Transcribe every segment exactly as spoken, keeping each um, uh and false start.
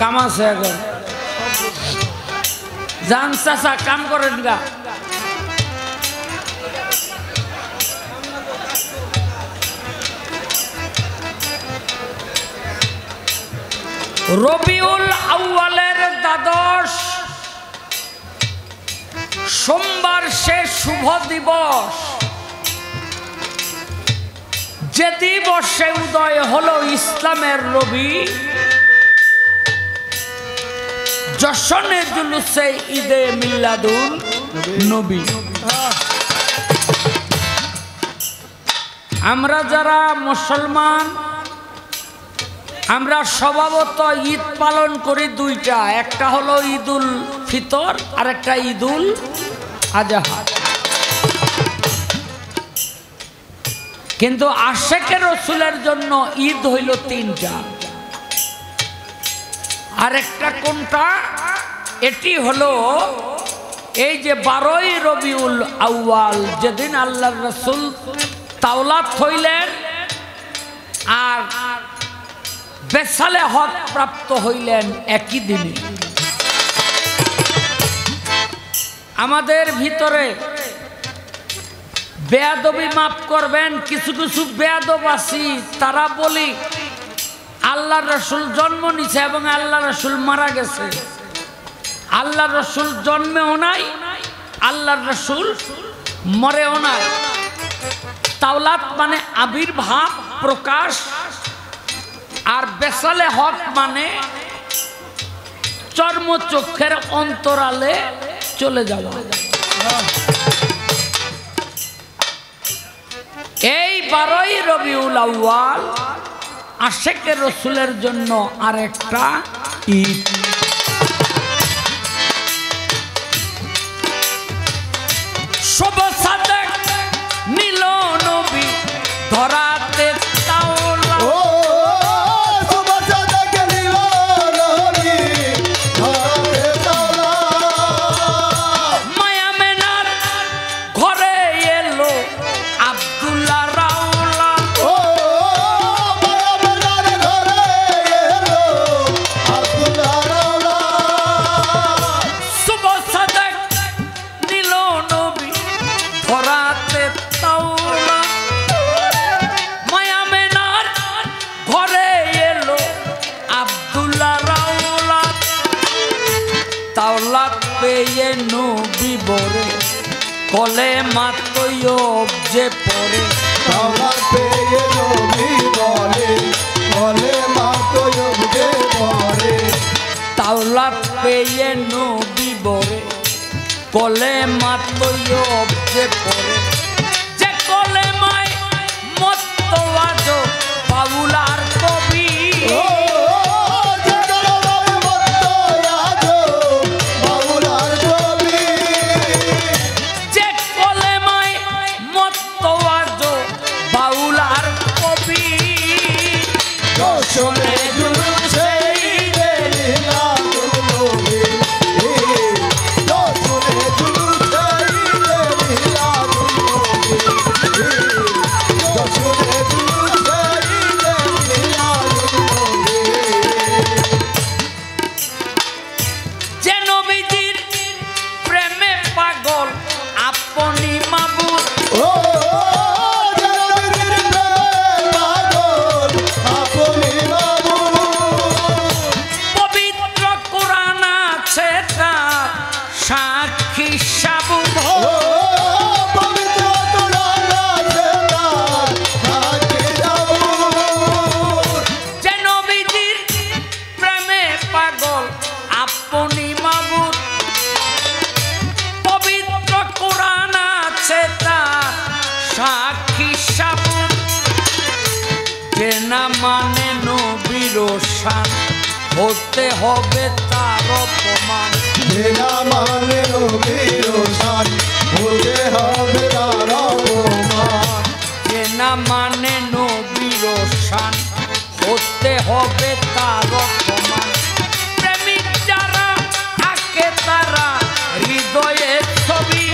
কাম আছে এখন জান চাচা কাম করেন গা। রবিউল আউয়ালের দ্বাদশ সোমবার সে শুভ দিবস, যে দিবসে উদয় হলো ইসলামের রবি। জশনে জুলুসে ঈদে মিলাদুন নবী। আমরা যারা মুসলমান আমরা স্বভাবত ঈদ পালন করি দুইটা, একটা হলো ঈদ উল ফিতর আর একটা ঈদ উল আজহা। কিন্তু আশেকে রসুলের জন্য ঈদ হইল তিনটা, আর একটা কোনটা? এটি হলো এই যে বারোই রবিউল আউয়াল, যেদিন আল্লাহর রসুল তাওলাত হইলেন আর বেসালে হক প্রাপ্ত হইলেন একই দিনে। আমাদের ভিতরে বেয়াদবি মাফ করবেন, কিছু কিছু বেয়াদব আছি তারা বলি আল্লাহ রসুল জন্ম নিছে এবং আল্লাহ রসুল মারা গেছে, আল্লাহ রসুল জন্মেও নাই, আল্লাহ রসুল মরেও নাই। তাওলাত মানে আবির্ভাব প্রকাশ, আর বেসালে হক মানে চর্মচক্ষের অন্তরালে চলে যাওয়া। এই বারোই রবিউল আউয়াল আশেকের রসুলের জন্য আরেকটা ঈদ। শুভ সাদেক নীল নবী ধরাতে কলে মাতয় যে পরে তাওলাত পেয়ে নবী বলে, কলে মাতয় যে পরে তাওলাত পেয়ে নবী বলে, কলে মাতয় যে পরে যে কলে মায় মত আজ বাউলার কবি। হতে হবে তার অপমান, বিনা মানে নবীর শান হতে হবে তার অপমান, বিনা মানে নবীর শান হতে হবে তার অপমান। প্রেমিক যারা থাকে তারা হৃদয়ে ছবি,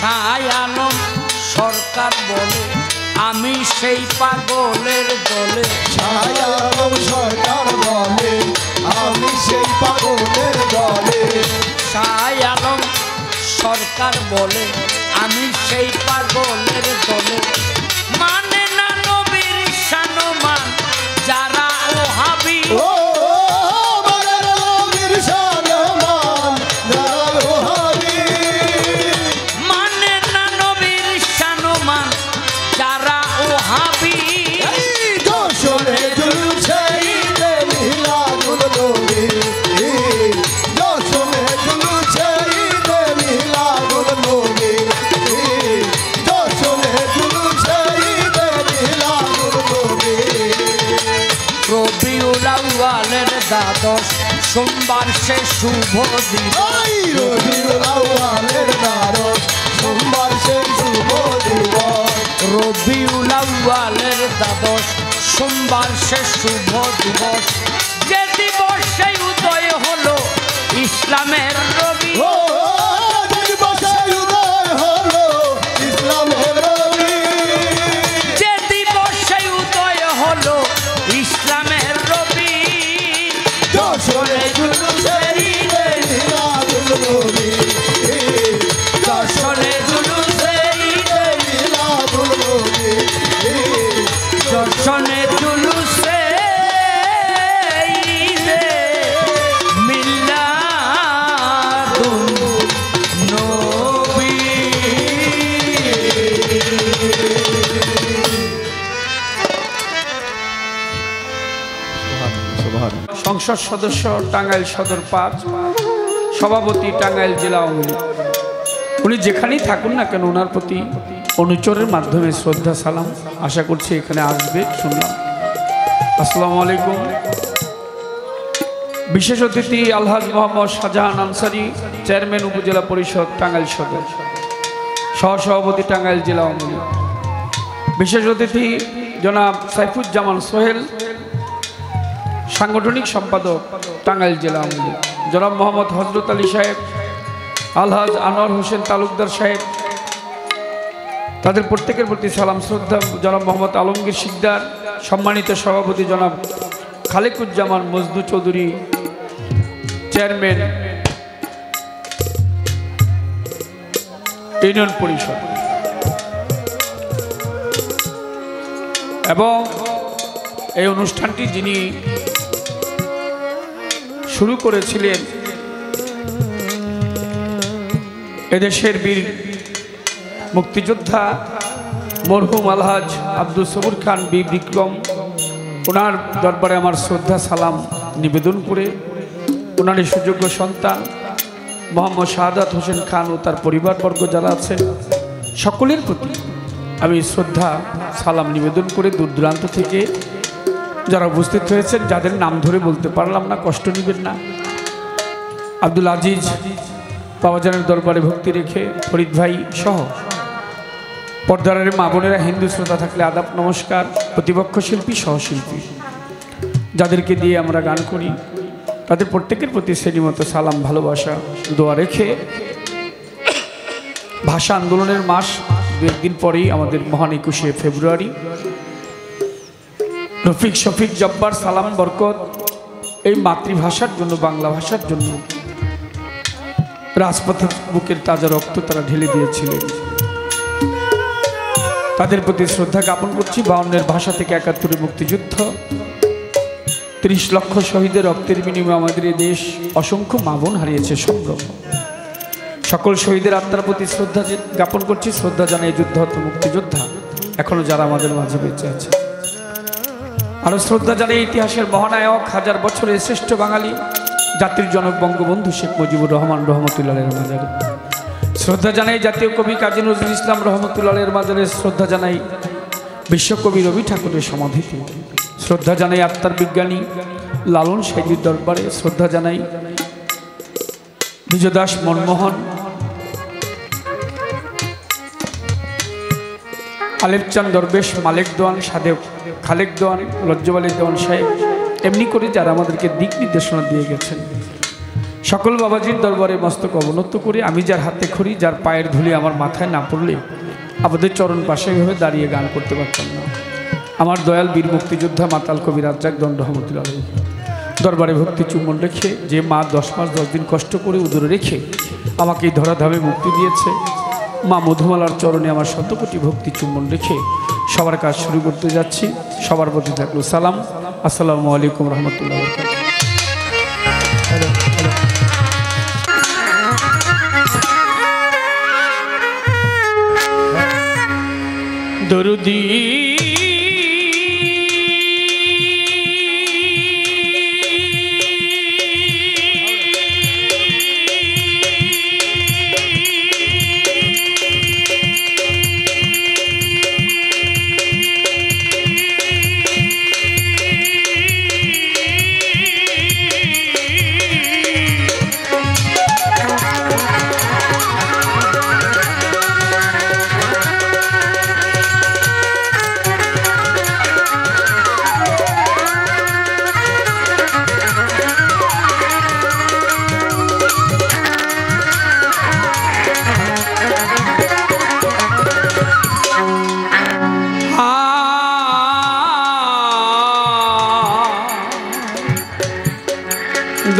শায় আলম সরকার বলে আমি সেই পাগলের দলে। শায় আলম সরকার বলে আমি সেই পাগলের দলে। শায় আলম সরকার বলে আমি সেই পাগলের দলে। মানে না নবীর সম্মান যারা ওহাবি, দ্বাদশ সোমবার সে শুভ দিবস, সোমবার সে শুভ দিবস। রবিউল আউয়ালের দ্বাদশ সোমবার সে শুভ দিবস, যে দিবসে উদয় হলো ইসলামের রবি। সংসদ সদস্য টাঙ্গাইল সদর পাঁচ, সভাপতি টাঙ্গাইল জেলা আওয়ামী লীগ, উনি যেখানেই থাকুন না কেন ওনার প্রতি অনুচরের মাধ্যমে শ্রদ্ধা সালাম। আশা করছি এখানে আসবে, শুনলাম। আসসালামু আলাইকুম। বিশেষ অতিথি আলহাজ মোহাম্মদ শাহজাহান আনসারী, চেয়ারম্যান উপজেলা পরিষদ টাঙ্গাইল সদর, সহসভাপতি টাঙ্গাইল জেলা আওয়ামী লীগ। বিশেষ অতিথি জনাব সাইফুজ্জামান সোহেল, সাংগঠনিক সম্পাদক টাঙ্গাইল জেলা আওয়ামী লীগ। জনাব মোহাম্মদ হজরত আলী সাহেব, আলহাজ আনোয়ার হোসেন তালুকদার সাহেব, তাদের প্রত্যেকের প্রতি সালাম শ্রদ্ধা। জনাব মোহাম্মদ আলমগীর শিকদার, সম্মানিত সভাপতি জনাব খালেকুজ্জামান মজনু চৌধুরী, চেয়ারম্যান ইউনিয়ন পরিষদ, এবং এই অনুষ্ঠানটি যিনি শুরু করেছিলেন এদেশের বীর মুক্তিযোদ্ধা মরহুম আলহাজ আব্দুল সবুর খান বি বিক্রম, ওনার দরবারে আমার শ্রদ্ধা সালাম নিবেদন করে ওনার সুযোগ্য সন্তান মোহাম্মদ শাহাদাত হোসেন খান ও তার পরিবারবর্গ যারা আছেন সকলের প্রতি আমি শ্রদ্ধা সালাম নিবেদন করে দূর দূরান্ত থেকে যারা উপস্থিত হয়েছেন, যাদের নাম ধরে বলতে পারলাম না কষ্ট নেবেন না। আব্দুল আজিজ বাবাজানের দরবারে ভক্তি রেখে ফরিদ ভাই সহ পর্দারের মা বোনেরা, হিন্দু শ্রোতা থাকলে আদাব নমস্কার, প্রতিপক্ষ শিল্পী সহশিল্পী যাদেরকে দিয়ে আমরা গান করি তাদের প্রত্যেকের প্রতি শ্রেণীমতো সালাম ভালোবাসা দোয়া রেখে, ভাষা আন্দোলনের মাস দু একদিন পরেই আমাদের মহান একুশে ফেব্রুয়ারি, রফিক শফিক জব্বার সালাম বরকত এই মাতৃভাষার জন্য, বাংলা ভাষার জন্য রাজপথের বুকের তাজা রক্ত তারা ঢেলে দিয়েছিলেন, তাদের প্রতি শ্রদ্ধা জ্ঞাপন করছি। বাউন্নের ভাষা থেকে একাত্তরে মুক্তিযুদ্ধ, ত্রিশ লক্ষ শহীদের রক্তের বিনিময়ে আমাদের এই দেশ অসংখ্য মা বোন হারিয়েছে সংগ্রাম, সকল শহীদের আত্মার প্রতি শ্রদ্ধা জ্ঞাপন করছি, শ্রদ্ধা জানাই যুদ্ধহত মুক্তিযোদ্ধা এখনও যারা আমাদের মাঝে বেঁচে আছে, আরও শ্রদ্ধা জানাই ইতিহাসের মহানায়ক হাজার বছরের শ্রেষ্ঠ বাঙালি জাতির জনক বঙ্গবন্ধু শেখ মুজিবুর রহমান রহমতুল্লাহের মাজারে, শ্রদ্ধা জানাই জাতীয় কবি কাজী নজরুল ইসলাম রহমতুল্লাহের মাজারে, শ্রদ্ধা জানাই বিশ্বকবি রবি ঠাকুরের সমাধিতে, শ্রদ্ধা জানাই আত্মার বিজ্ঞানী লালন সাহেবের দরবারে, শ্রদ্ধা জানাই নিজদাস মনমোহন আলেপচান দরবেশ মালেক দেওয়ান সাদেব খালেক দেওয়ান লজ্জব আলী দেওয়ান সাহেব, এমনি করে যারা আমাদেরকে দিক নির্দেশনা দিয়ে গেছেন সকল বাবাজির দরবারে মস্তক অবনত করে আমি যার হাতে খড়ি, যার পায়ের ধুলি আমার মাথায় না পড়লে আমাদের চরণ পাশে এভাবে দাঁড়িয়ে গান করতে পারতাম না। আমার দয়াল বীর মুক্তিযোদ্ধা মাতাল কবির আজ্জাক দণ্ড হামতুল আলী দরবারে ভক্তি চুম্বন রেখে, যে মা দশ মাস দশ দিন কষ্ট করে উদরে রেখে আমাকে এই ধরাধামে মুক্তি দিয়েছে, মা মধুমালার চরণে আমার শতকোটি ভক্তি চুম্বন রেখে সবার কাজ শুরু করতে যাচ্ছি। সবার প্রতি থাকলো সালাম। আসসালামু আলাইকুম রহমতুল্লাহ। দরুদি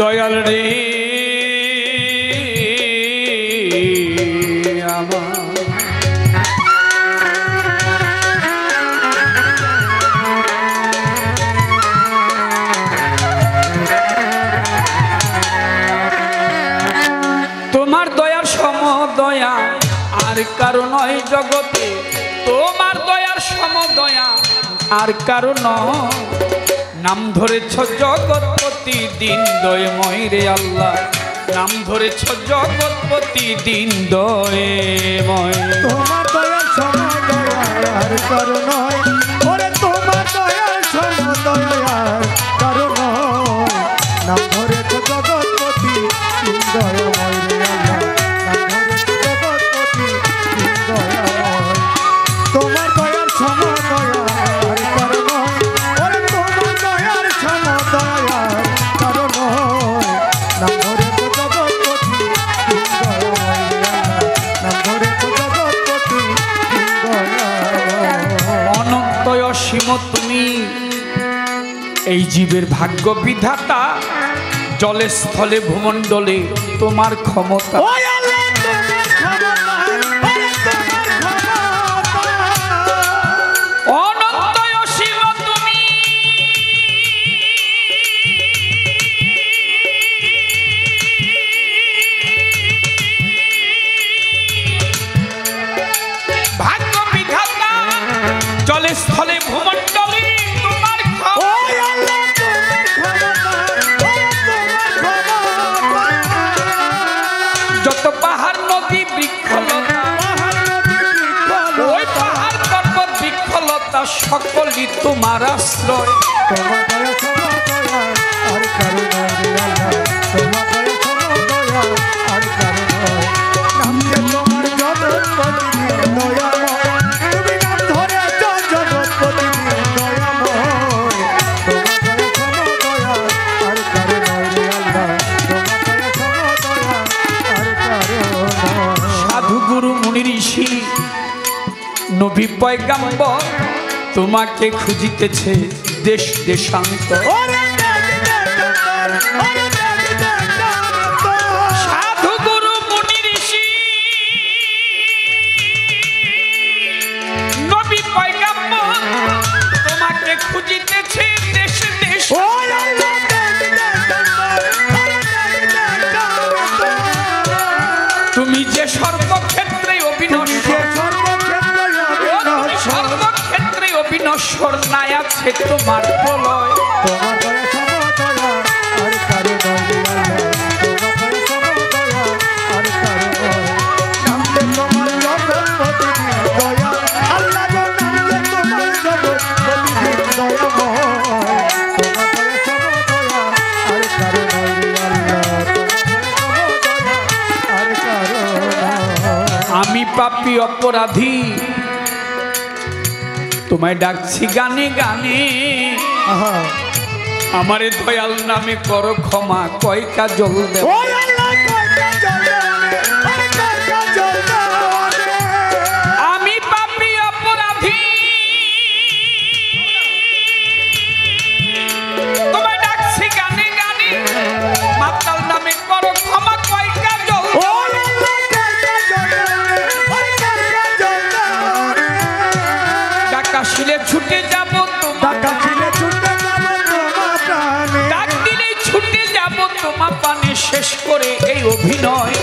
দয়াল রে আমার তোমার দয়ার সমদয়া আর কারো নয় জগতে, তোমার দয়ার সমদয়া আর কারো নয়। নাম ধরেছ জগৎপতি দিন দয়ময় রে আল্লাহ, নাম ধরেছ জগৎপতি দিন দয়ময়। তোমার দয়ার সমদয়া আর কারো নয়, ওরে তোমার দয়ার সমদয়া আর কারো নয়। নাম ধরেছ জগৎপতি দিন দয়ময় রে আল্লাহ, নাম ধরেছ জগৎপতি দিন দয়ময়। তোমার দয়ার সমদয়া আর কারো নয়, তুমি এই জীবের ভাগ্য বিধাতা। জলে স্থলে ভূমণ্ডলে তোমার ক্ষমতা, সকলি তোমার আশ্রয়। সাধু গুরু মুনি ঋষি নবী পয়গম্বর তোমাকে খুঁজিতেছে দেশ দেশান্তর। সাধু গুরু মুনি ঋষি নবী পয়গম্বর তোমাকে খুঁজিতেছে দেশ দেশ। তুমি যে সর্বক্ষেত্রে অবিনশ্বর, বিনশ্বর নাই আছে তোমার প্রলয়। আমি পাপী অপরাধী তোমায় ডাকছি গানে গানে, আমারে দয়াল নামে করো ক্ষমা, কয় কাজল দেওয়ান। আমি পাপী অপরাধী, তোমায় ডাকছি গানে গানে, মাতাল নামে করো ক্ষমা, কয় কাজল। ডাকা শিলে ছুটে যাব, ডাকা শিলে ছুটে তোমার পানে শেষ করে এই অভিনয়।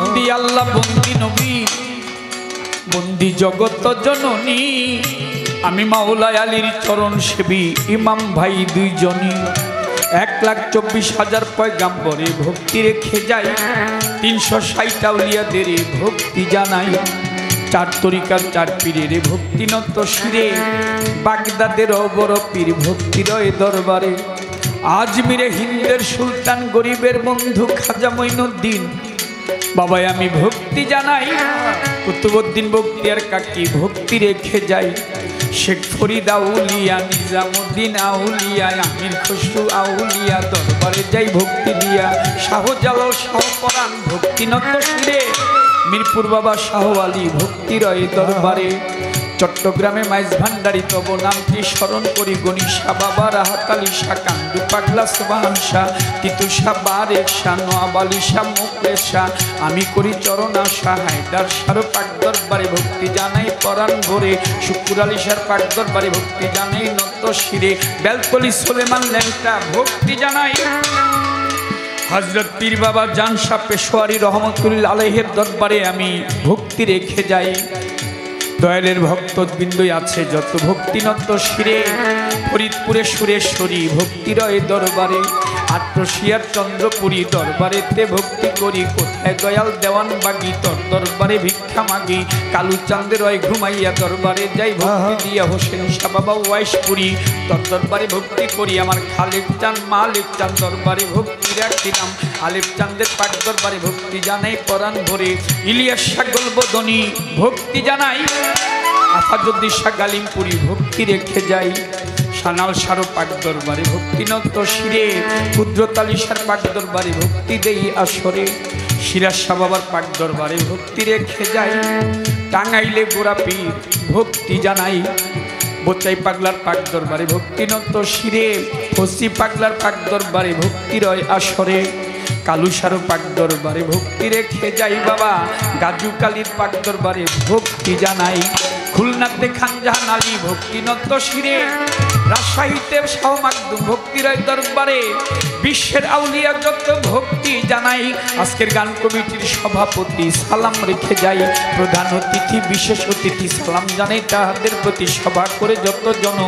বন্দি আল্লাহ, বন্দি নবী, বন্দি জগত জননী, আমি মাওলা আলীর চরণ সেবী ইমাম ভাই দুইজনই। এক লাখ চব্বিশ হাজার পয়গাম্বরে ভক্তি রেখে যাই, তিনশো ষাট আউলিয়াদের ভক্তি জানাই, চার তরিকার চার পীরের ভক্তি নত শিরে, বাগদাদের অবর পীর ভক্তি রয় দরবারে, আজমিরে হিন্দের সুলতান গরিবের বন্ধু খাজা মঈনুদ্দিন বাবাই আমি ভক্তি জানাই, কুতুবউদ্দিন বখতিয়ার কাকি ভক্তি রেখে যাই, শেখ ফরিদ আউলিয়া, নিজামুদ্দিন আউলিয়া, আমির খসরু আউলিয়া দরবারে যাই ভক্তি দিয়া, শাহজালাল শাহপরাণ ভক্তি নত শিরে, মিরপুর বাবা শাহ আলী ভক্তি রয় দরবারে, চট্টগ্রামে মাইজ ভান্ডারি তব নামটি স্মরণ করি, গণিসা বাবা রাহাতালি শাহ, কান্দু পাগলা সুবাহান শাহ, তিতুষা বারেক শাহ, নওয়াব আলী শাহ, মুকলেশ শাহ, আমি করি চরণা শাহ, হায়দার শাহ পাক দরবারে ভক্তি জানাই পরাণ ভরে, শুকুর আলী শাহ পাক দরবারে ভক্তি জানাই নত শিরে, বেলকলি সুলেমান ল্যাংটা ভক্তি জানাই, হজরত পীর বাবা জান শাহ পেশোয়ারি রহমতুল্লাহ আলাইহির দরবারে আমি ভক্তি রেখে যাই। দয়ালের ভক্তবৃন্দই আছে যত ভক্তিনত শিরে, ফরিদপুরে সুরেশ্বরী ভক্তি রয় দরবারে, আট্রসিয়ার চন্দ্রপুরী দরবারেতে ভক্তি করি, কোথায় দয়াল দেওয়ান বাগি তোর দরবারে ভিক্ষা মাগি, কালুচাঁদে রয় ঘুমাইয়া দরবারে যাই ভক্তি দিয়া, হোসেন শাহ বাবা ওয়াইশপুরী তোর দরবারে ভক্তি করি, আমার খালেক চাঁদ মালিক চাঁদ দরবারে ভক্তি রাখিলাম, আলেক চাঁদের পাক দরবারে ভক্তি জানাই পরাণ ভরে, ইলিয়াস শাহ গোলবদনী ভক্তি জানাই, আফাজুদ্দিন শাহ গালিমপুরী ভক্তি রেখে যাই, সানাল শাহ পাক দরবারে ভক্তি নত শিরে, ক্ষুদ্রতালী শাহ পাক দরবারে ভক্তি দেই আসরে, সিরাজ শাহ বাবার পাক দরবারে ভক্তি রেখে যাই, টাঙ্গাইলে গোরাপীর ভক্তি জানাই, বোচাই পাগলার পাক দরবারে ভক্তি নত শিরে, ফসি পাগলার পাক দরবারে ভক্তি রয় আসরে, কালু শাহর পাক দরবারে ভক্তি রেখে যাই বাবা, গাজু কালীর পাক দরবারে ভক্তি জানাই, খুলনাতে খান জাহান আলী ভক্তি নত শিরে, রাজশাহীতে শাহ মাকদুম ভক্তি রয় দরবারে, বিশ্বের আউলিয়া যত ভক্তি জানাই, আজকের গান কমিটির সভাপতি সালাম রেখে যাই, প্রধান অতিথি বিশেষ অতিথি সালাম জানাই তাহাদের প্রতি, সভা করে যতজন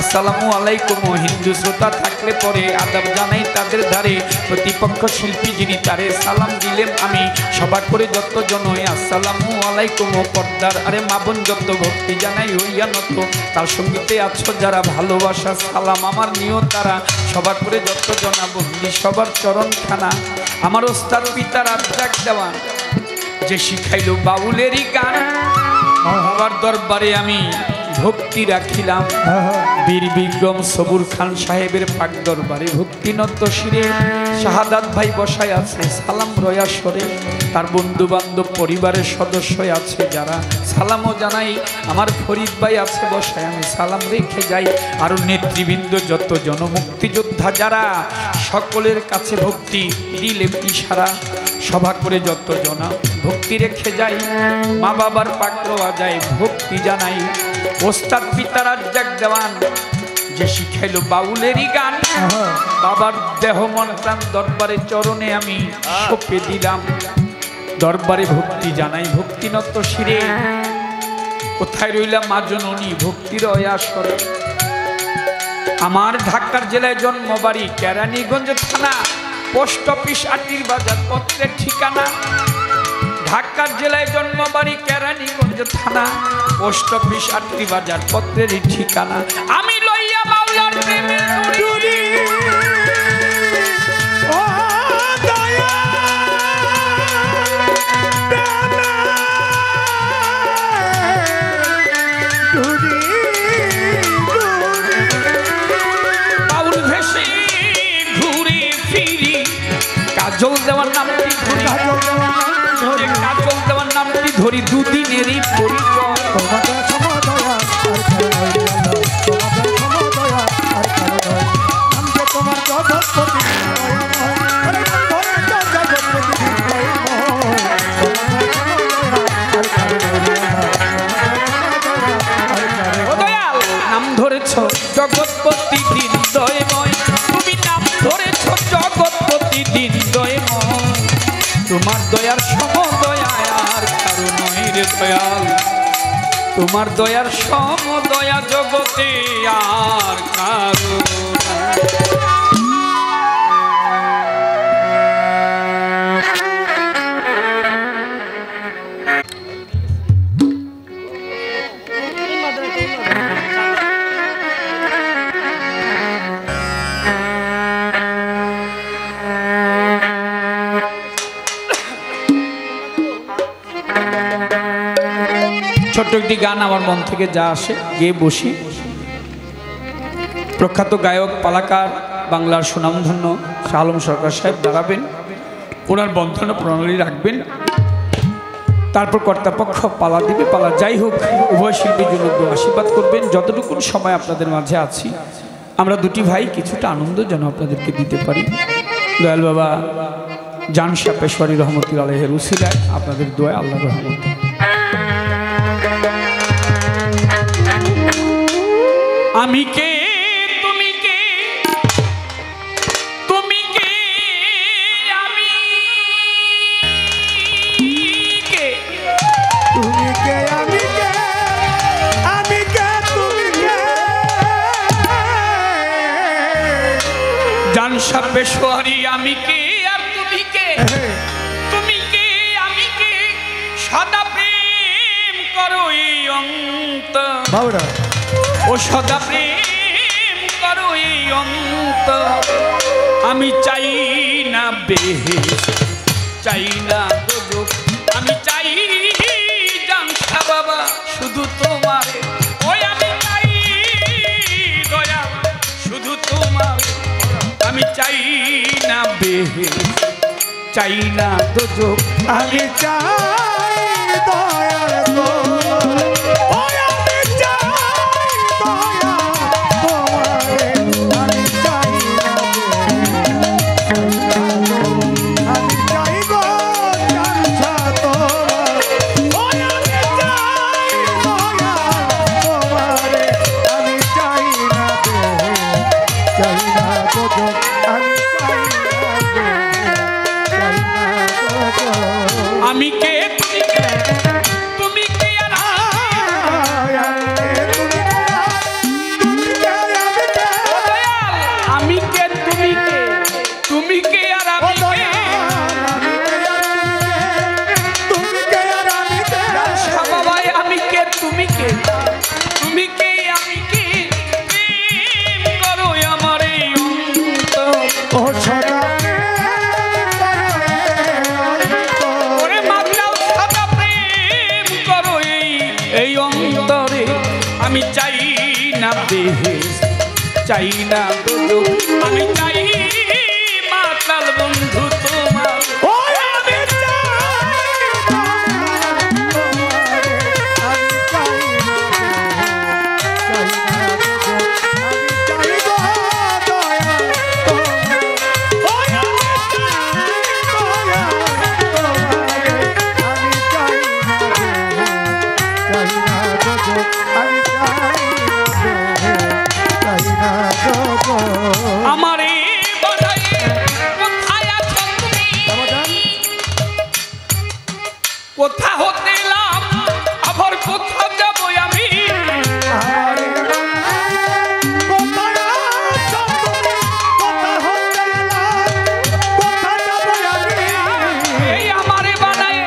আসসালামু আলাইকুম হিন্দু শ্রোতা থাকলে পরে আদাব জানাই তাদের ধারে, প্রতিপক্ষ শিল্পী যিনি তারে সালাম দিলেন আমি, সভা করে যতজন আসসালামু আলাইকুম পর্দার আরে মাবন যত ভক্তি জানাই হইয়া নত, তার সঙ্গীতে আছো যারা ভালোবাসা সালাম আমার নিয়ত তারা, সভা করে যতজন বন্দি সবার চরণ খানা, আমার ওস্তাদ পিতার আব্রাক দেওয়ান যে শিখাইল বাউলেরই গান, মহাবার দরবারে আমি ভক্তি রাখিলাম, বীর বিক্রম সবুর খান সাহেবের পাক দরবারে ভক্তি নত শিরে, শাহাদাত ভাই বসায় আছে সালাম রয়া সরে, তার বন্ধু বান্ধব পরিবারের সদস্য আছে যারা সালামও জানাই, আমার ফরিদ ভাই আছে বসায় আমি সালাম রেখে যাই, আরও নেতৃবৃন্দ যত জনমুক্তিযোদ্ধা যারা সকলের কাছে ভক্তি দিলে ইশারা, সভা করে যত জনা ভক্তি রেখে যাই, মা বাবার পাকড়া যায় ভক্তি জানাই, ওস্তাদ পিতা রাজ্জাক দেওয়ান যে শিখাইল বাউলেরই গান, বাবার দেহ মন প্রাণ দরবারে চরণে আমি সঁপে দিলাম, দরবারে ভক্তি জানাই ভক্তি নত শিরে, কোথায় রইলাম মা জননী ভক্তি রয় আসরে, আমার ঢাকার জেলায় জন্ম, বাড়ি কেরানীগঞ্জ থানা, পোস্ট অফিস আটির বাজার পত্রের ঠিকানা, ঢাকার জেলায় জন্ম, বাড়ি কেরানীগঞ্জ থানা, পোস্ট অফিস আটটি বাজার, পত্রেরই ঠিকানা। আমি লইয়া বাউলার প্রেমে ডুরি কাজল দেওয়ান নামটি ধরি, কাজল দেওয়ান নামটি ধরি দুদিনেরই পরিচয়। নাম ধরেছ জগৎপতি দিন দয় ময়, তুমি নাম ধরেছ জগৎপতি দিন দয় ময়, তোমার দয়ার সমদয়ায় আর কারো নয় রে দয়াল, তোমার দয়ার সমদয়া জগতে আর কারো নয়। ছোট্ট একটি গান আমার মন থেকে যা আসে গেয়ে বসি। প্রখ্যাত গায়ক পালাকার বাংলার সুনামধন্য শাহ আলম সরকার সাহেব দাঁড়াবেন, ওনার বন্ধন প্রণালী রাখবেন, তারপর কর্তাপক্ষ পালা দিবে। পালা যাই হোক উভয় শিল্পীর জন্য আশীর্বাদ করবেন। যতটুকু সময় আপনাদের মাঝে আছি আমরা দুটি ভাই কিছুটা আনন্দ যেন আপনাদেরকে দিতে পারি। দয়াল বাবা জান শাহ পেশওয়ারী রহমতুল্লাহ আলাইহির উসিলায় আপনাদের দোয়া আল্লাহর রহমত। আমি কে তুমি কে, তুমি কে আমি কে, তুমি কে আমি কে, আমি কে তুমি কে। জান শাহ পেশওয়ারী আমি কে আর তুমি কে, তুমি কে আমি কে, সদা প্রেম করো এই অন্তর, ও সদা প্রেম করো এই অন্তর। আমি চাই না বেহেশ, চাই না দোজখ, আমি চাই জান শাহ বাবা শুধু তোমারে, ওই আমি চাই দয়াল শুধু তোমারে। আমি চাই না বেহেশ, চাই না দোজখ, আমি চাই দয়াল তোমারে। আমি কে তুমি কে, তুমি কে আমি কে, তুমি কে তুমি কে আর আমি কে, তুমি কে আর আমি কে। সবাই আমি কে তুমি কে, তুমি কে আমি কে, প্রেম করো আমার এই অন্তর। আমি চাই না বেহেশ, চাই না দোজখ, আমি চাই মাতাল বন্ধু তোমার। কোথা হতে এলাম আবার কোথা যাবো আমি, আমারে বানায়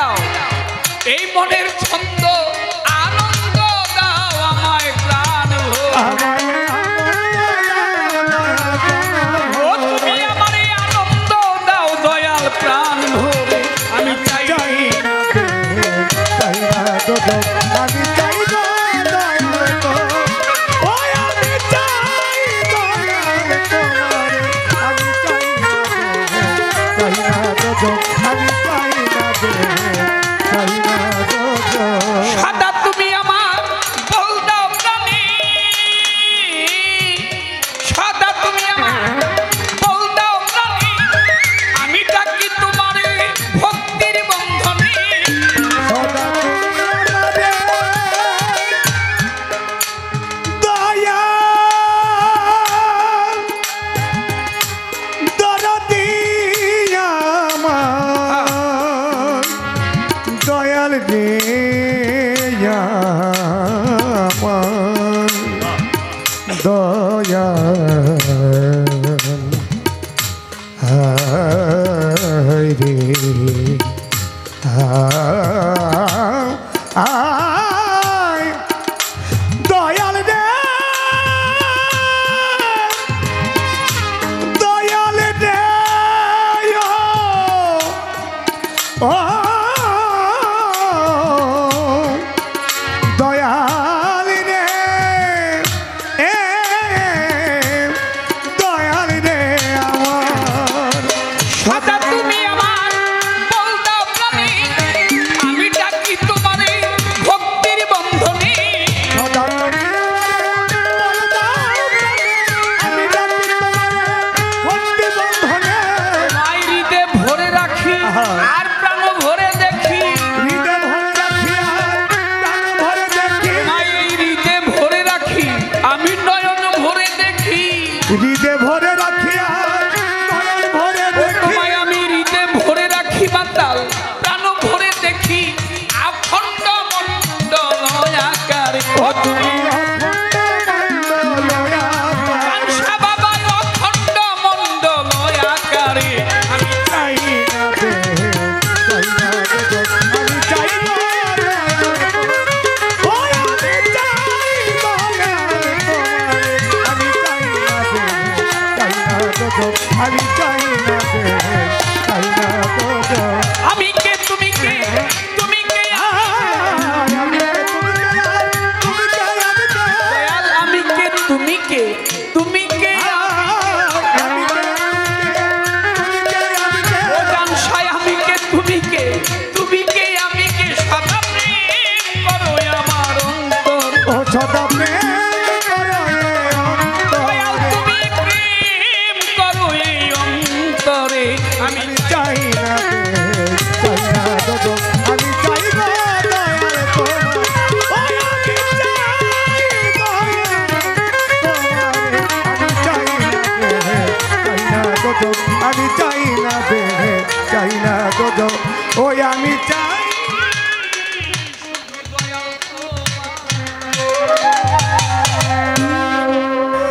দাও এই মনের ছন্দ, আনন্দ দাও আমায় প্রাণ ভরে।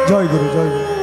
জয় গুরু, জয় গুরু।